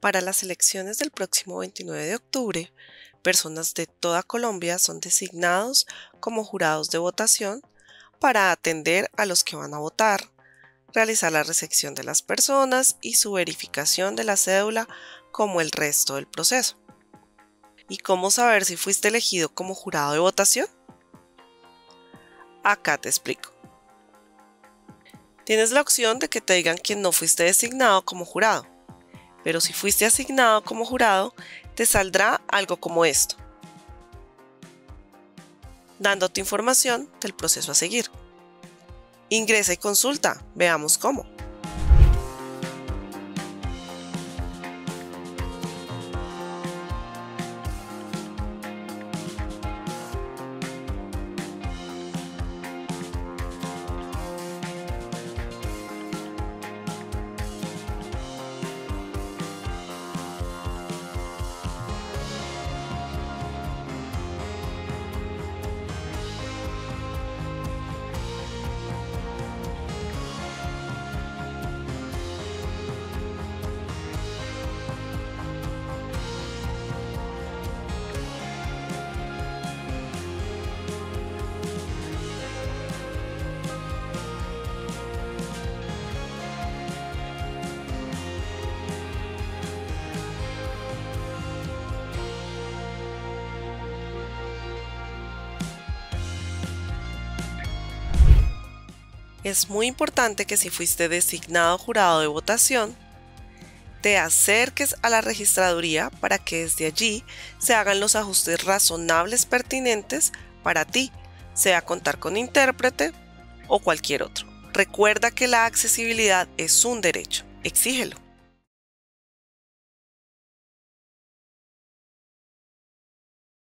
Para las elecciones del próximo 29 de octubre, personas de toda Colombia son designados como jurados de votación para atender a los que van a votar, realizar la recepción de las personas y su verificación de la cédula como el resto del proceso. ¿Y cómo saber si fuiste elegido como jurado de votación? Acá te explico. Tienes la opción de que te digan que no fuiste designado como jurado, pero si fuiste asignado como jurado, te saldrá algo como esto, dándote información del proceso a seguir. Ingresa y consulta, veamos cómo. Es muy importante que si fuiste designado jurado de votación, te acerques a la registraduría para que desde allí se hagan los ajustes razonables pertinentes para ti, sea contar con intérprete o cualquier otro. Recuerda que la accesibilidad es un derecho, exígelo.